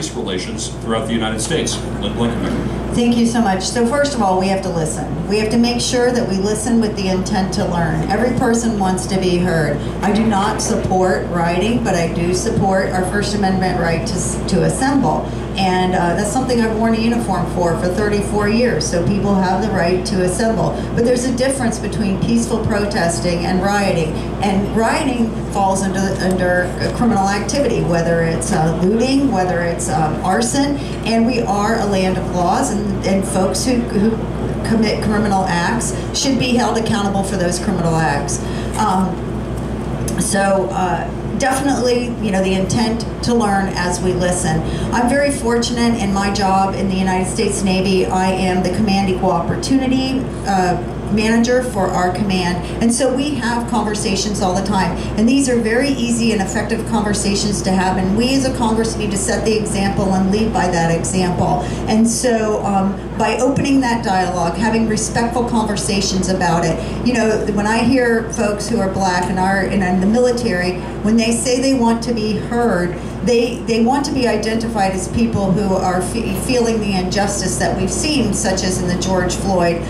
race relations throughout the United States. Lynne Blankenbeker. Thank you so much. So first of all, we have to listen. We have to make sure that we listen with the intent to learn. Every person wants to be heard. I do not support rioting, but I do support our First Amendment right to assemble. And that's something I've worn a uniform for 34 years, so people have the right to assemble. But there's a difference between peaceful protesting and rioting. And rioting falls under criminal activity, whether it's looting, whether it's arson. And we are a land of laws, and folks who commit criminal acts should be held accountable for those criminal acts. Definitely, you know, the intent to learn as we listen. I'm very fortunate in my job in the United States Navy. I am the Command Equal Opportunity Manager for our command, and so we have conversations all the time, and these are very easy and effective conversations to have, and we as a Congress need to set the example and lead by that example. And so by opening that dialogue, having respectful conversations about it, you know, when I hear folks who are black and are in the military, when they say they want to be heard, they want to be identified as people who are feeling the injustice that we've seen, such as in the George Floyd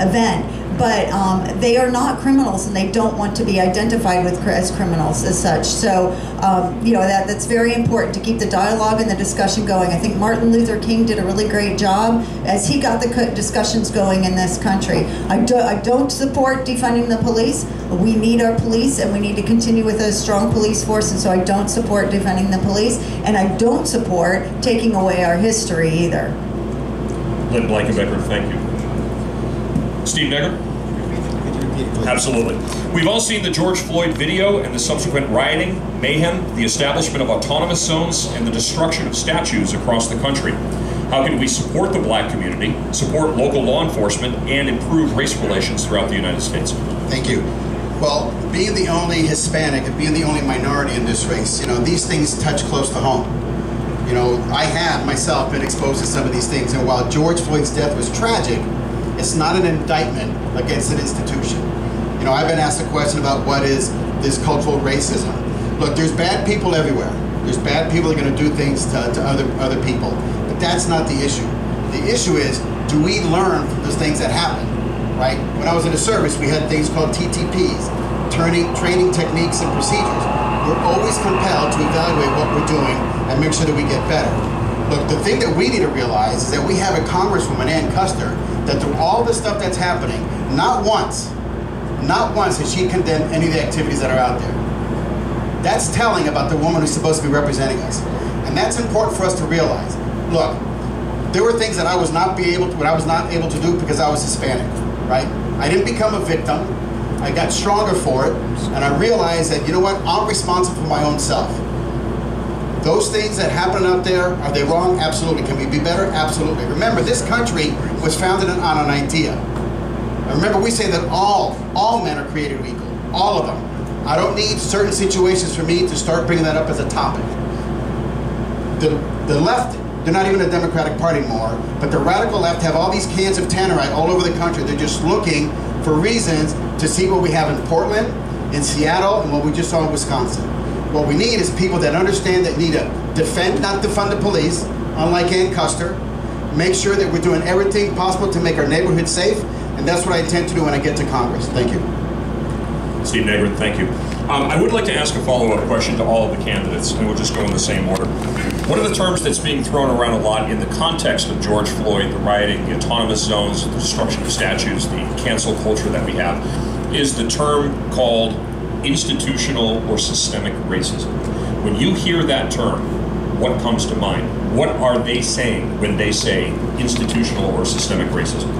event. But they are not criminals, and they don't want to be identified with as criminals as such. So, you know, that's very important to keep the dialogue and the discussion going. I think Martin Luther King did a really great job as he got the discussions going in this country. I don't support defunding the police. We need our police, and we need to continue with a strong police force, and so I don't support defunding the police, and I don't support taking away our history either. Lynne Blankenbeker, thank you. Steve Negron? Absolutely. We've all seen the George Floyd video and the subsequent rioting, mayhem, the establishment of autonomous zones, and the destruction of statues across the country. How can we support the black community, support local law enforcement, and improve race relations throughout the United States? Thank you. Well, being the only Hispanic and being the only minority in this race, you know, these things touch close to home. You know, I have myself been exposed to some of these things, and while George Floyd's death was tragic, it's not an indictment against an institution. You know, I've been asked a question about what is this cultural racism. Look, there's bad people everywhere. There's bad people that are going to do things to other people. But that's not the issue. The issue is, do we learn from those things that happen, right? When I was in the service, we had things called TTPs, training techniques and procedures. We're always compelled to evaluate what we're doing and make sure that we get better. Look, the thing that we need to realize is that we have a Congresswoman, Ann Custer, that through all the stuff that's happening, not once has she condemned any of the activities that are out there. That's telling about the woman who's supposed to be representing us. And that's important for us to realize. Look, there were things that I was not able to do because I was Hispanic, right? I didn't become a victim. I got stronger for it, and I realized that, you know what, I'm responsible for my own self. Those things that happen out there, are they wrong? Absolutely. Can we be better? Absolutely. Remember, this country was founded on an idea. And remember, we say that all men are created equal. All of them. I don't need certain situations for me to start bringing that up as a topic. The left, they're not even a Democratic Party anymore, but the radical left have all these cans of tannerite all over the country. They're just looking for reasons to see what we have in Portland, in Seattle, and what we just saw in Wisconsin. What we need is people that understand that need to defend, not defund the police, unlike Ann Custer. Make sure that we're doing everything possible to make our neighborhood safe, and that's what I intend to do when I get to Congress. Thank you. Steve Negron, thank you. I would like to ask a follow-up question to all of the candidates, and we'll just go in the same order. One of the terms that's being thrown around a lot in the context of George Floyd, the rioting, the autonomous zones, the destruction of statues, the cancel culture that we have, is the term called institutional or systemic racism. When you hear that term, what comes to mind? What are they saying when they say institutional or systemic racism?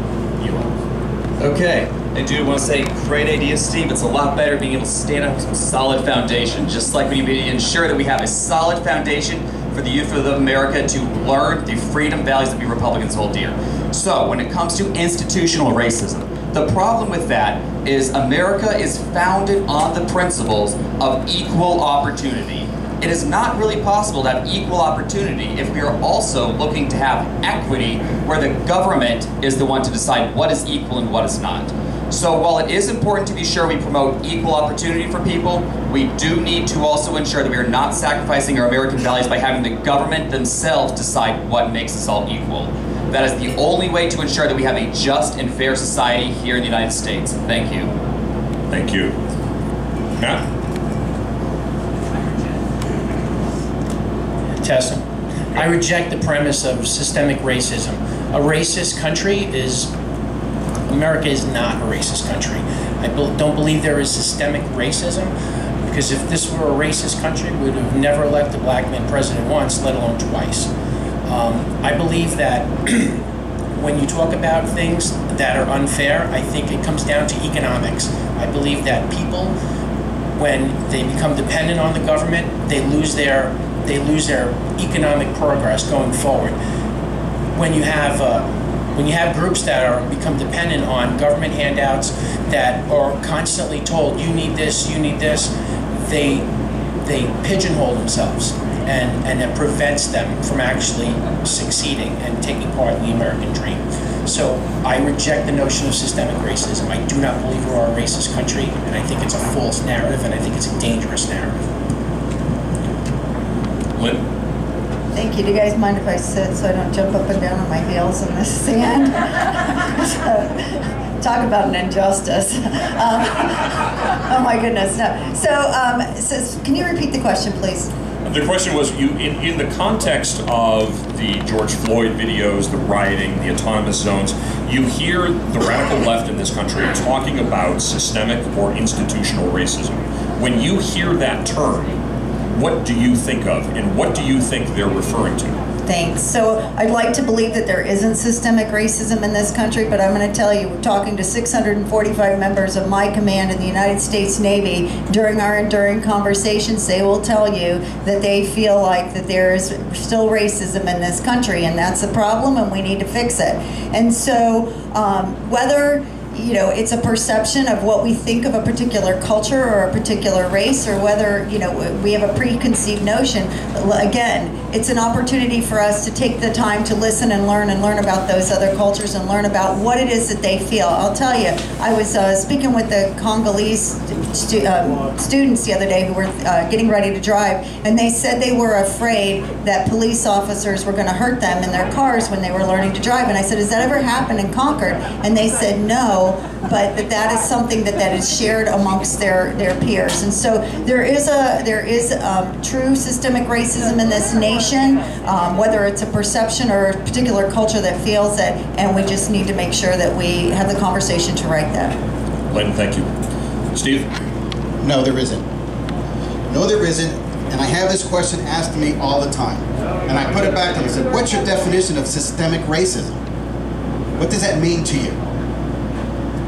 Eli. Okay, I do want to say, great idea, Steve. It's a lot better being able to stand up to a solid foundation, just like we need to ensure that we have a solid foundation for the youth of America to learn the freedom values that we Republicans hold dear. So, when it comes to institutional racism, the problem with that is America is founded on the principles of equal opportunity. It is not really possible to have equal opportunity if we are also looking to have equity where the government is the one to decide what is equal and what is not. So while it is important to be sure we promote equal opportunity for people, we do need to also ensure that we are not sacrificing our American values by having the government themselves decide what makes us all equal. That is the only way to ensure that we have a just and fair society here in the United States. Thank you. Thank you. Matt? Tessa, I reject the premise of systemic racism. A racist country is, America is not a racist country. I don't believe there is systemic racism, because if this were a racist country, we would have never elected a black man president once, let alone twice. I believe that when you talk about things that are unfair, I think it comes down to economics. I believe that people, when they become dependent on the government, they lose their economic progress going forward. When you have groups that are become dependent on government handouts, that are constantly told you need this, you need this, they pigeonhole themselves, and it prevents them from actually succeeding and taking part in the American dream. So I reject the notion of systemic racism. I do not believe we are a racist country, and I think it's a false narrative, and I think it's a dangerous narrative. Thank you. Do you guys mind if I sit so I don't jump up and down on my heels in the sand? Talk about an injustice. Oh my goodness. No. So can you repeat the question, please? The question was, you in the context of the George Floyd videos, the rioting, the autonomous zones, you hear the radical left in this country talking about systemic or institutional racism. When you hear that term, what do you think of, and what do you think they're referring to? Thanks. So I'd like to believe that there isn't systemic racism in this country, but I'm going to tell you, we're talking to 645 members of my command in the United States Navy during our enduring conversations. They will tell you that they feel like that there is still racism in this country, and that's a problem, and we need to fix it. And so whether it's a perception of what we think of a particular culture or a particular race, or whether, we have a preconceived notion. Again, it's an opportunity for us to take the time to listen and learn about those other cultures and learn about what it is that they feel. I'll tell you, I was speaking with the Congolese students the other day who were getting ready to drive, and they said they were afraid that police officers were going to hurt them in their cars when they were learning to drive. And I said, has that ever happened in Concord? And they said no, but that is something that is shared amongst their peers. And so there is true systemic racism in this nation, whether it's a perception or a particular culture that feels it, and we just need to make sure that we have the conversation to right that. Lynne, thank you. Steve? No, there isn't. No, there isn't. And I have this question asked to me all the time. And I put it back to them and said, what's your definition of systemic racism? What does that mean to you?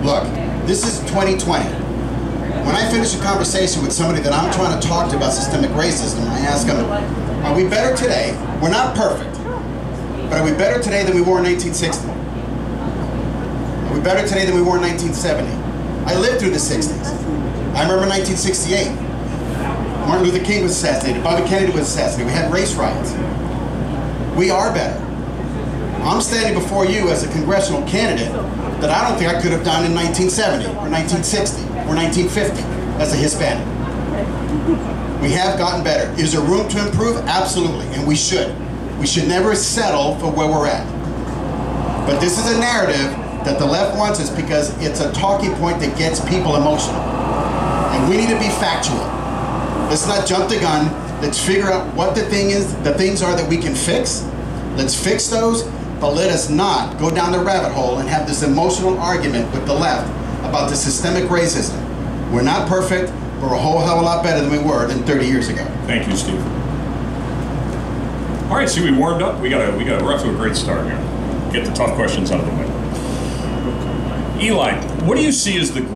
Look, this is 2020. When I finish a conversation with somebody that I'm trying to talk to about systemic racism, I ask them, are we better today? We're not perfect, but are we better today than we were in 1960? Are we better today than we were in 1970? I lived through the 60s. I remember 1968. Martin Luther King was assassinated. Bobby Kennedy was assassinated. We had race riots. We are better. I'm standing before you as a congressional candidate that I don't think I could have done in 1970 or 1960 or 1950 as a Hispanic. We have gotten better. Is there room to improve? Absolutely, and we should. We should never settle for where we're at. But this is a narrative that the left wants us because it's a talking point that gets people emotional. And we need to be factual. Let's not jump the gun. Let's figure out what the things are that we can fix. Let's fix those. But let us not go down the rabbit hole and have this emotional argument with the left about the systemic racism. We're not perfect, but we're a whole hell of a lot better than we were than 30 years ago. Thank you, Steve. All right, see, we warmed up. We're off to a great start here. Get the tough questions out of the way. Eli, what do you see as the